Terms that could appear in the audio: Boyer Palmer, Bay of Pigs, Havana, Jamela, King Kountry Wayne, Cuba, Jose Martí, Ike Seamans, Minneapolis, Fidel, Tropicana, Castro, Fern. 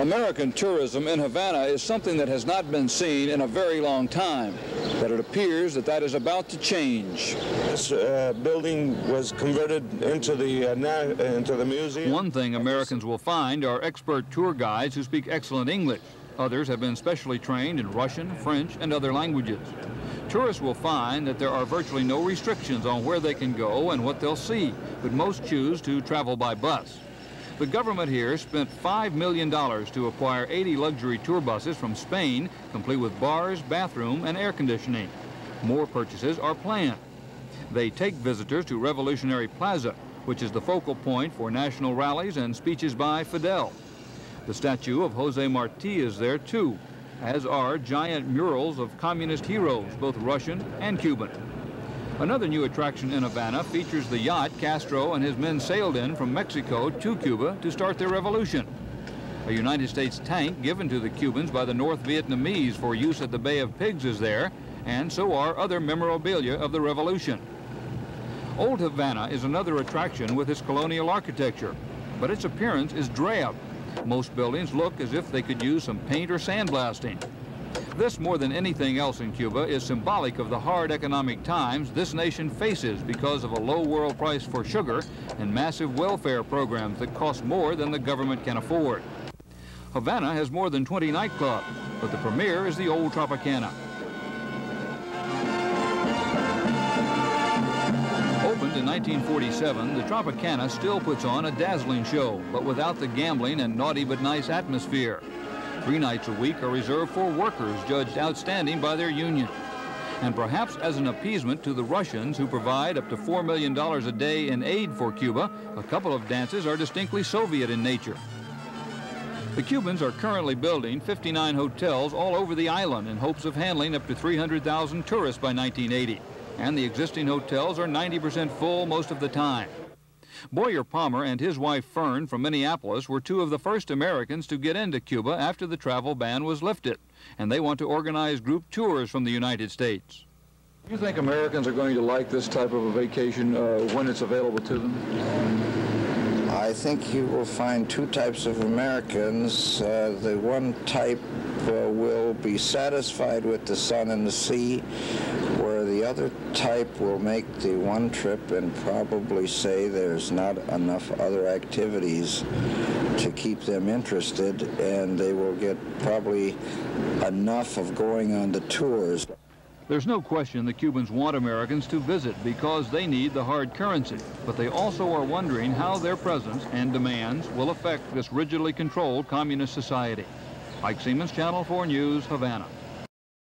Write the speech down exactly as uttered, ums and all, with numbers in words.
American tourism in Havana is something that has not been seen in a very long time, but it appears that that is about to change. This uh, building was converted into the, uh, into the museum. One thing Americans will find are expert tour guides who speak excellent English. Others have been specially trained in Russian, French, and other languages. Tourists will find that there are virtually no restrictions on where they can go and what they'll see, but most choose to travel by bus. The government here spent five million dollars to acquire eighty luxury tour buses from Spain, complete with bars, bathroom, and air conditioning. More purchases are planned. They take visitors to Revolutionary Plaza, which is the focal point for national rallies and speeches by Fidel. The statue of Jose Martí is there too, as are giant murals of communist heroes, both Russian and Cuban. Another new attraction in Havana features the yacht Castro and his men sailed in from Mexico to Cuba to start their revolution. A United States tank given to the Cubans by the North Vietnamese for use at the Bay of Pigs is there, and so are other memorabilia of the revolution. Old Havana is another attraction with its colonial architecture, but its appearance is drab. Most buildings look as if they could use some paint or sandblasting. This, more than anything else in Cuba, is symbolic of the hard economic times this nation faces because of a low world price for sugar and massive welfare programs that cost more than the government can afford. Havana has more than twenty nightclubs, but the premier is the old Tropicana. Opened in nineteen forty-seven, the Tropicana still puts on a dazzling show, but without the gambling and naughty but nice atmosphere. Three nights a week are reserved for workers judged outstanding by their union. And perhaps as an appeasement to the Russians, who provide up to four million dollars a day in aid for Cuba, a couple of dances are distinctly Soviet in nature. The Cubans are currently building fifty-nine hotels all over the island in hopes of handling up to three hundred thousand tourists by nineteen eighty. And the existing hotels are ninety percent full most of the time. Boyer Palmer and his wife Fern from Minneapolis were two of the first Americans to get into Cuba after the travel ban was lifted, and they want to organize group tours from the United States. Do you think Americans are going to like this type of a vacation uh, when it's available to them? I think you will find two types of Americans. Uh, the one type uh, will be satisfied with the sun and the sea, where the other type will make the one trip and probably say there's not enough other activities to keep them interested, and they will get probably enough of going on the tours. There's no question the Cubans want Americans to visit because they need the hard currency, but they also are wondering how their presence and demands will affect this rigidly controlled communist society. Ike Seamans, Channel four News, Havana.